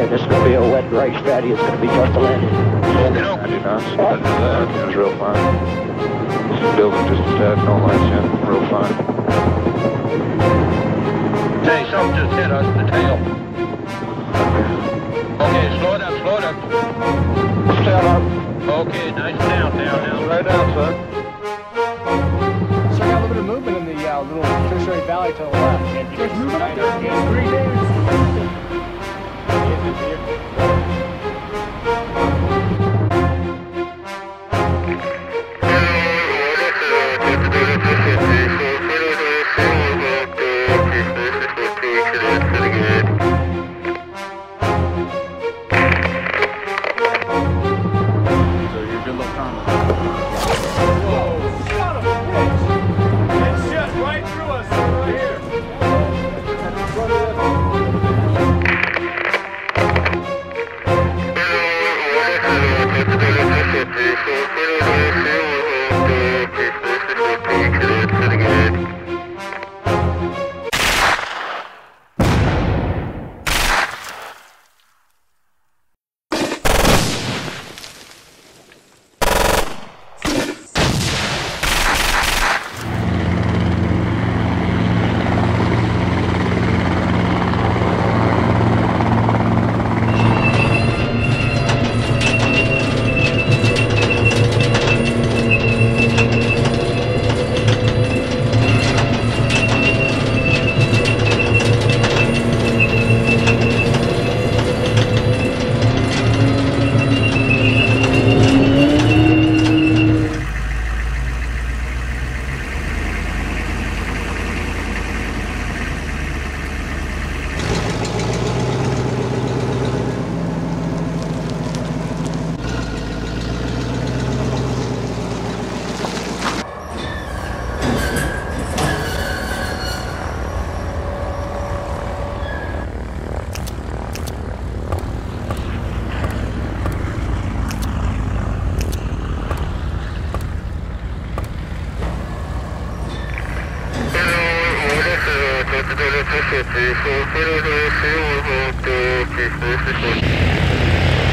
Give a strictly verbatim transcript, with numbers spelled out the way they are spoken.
and this is going to be a wet race fatty. It's going to be tough to land it. You know, I do not see that. That was real fine. This is building just a tad, no lights in, real fine. Say, something just hit us in the tail. Okay, slow it up, slow it up. Stand up. Okay, nice and down, down, down. Right down, son. So I got a little bit of movement in the uh, little tertiary valley to the left. There's movement up there. It's three days. This is the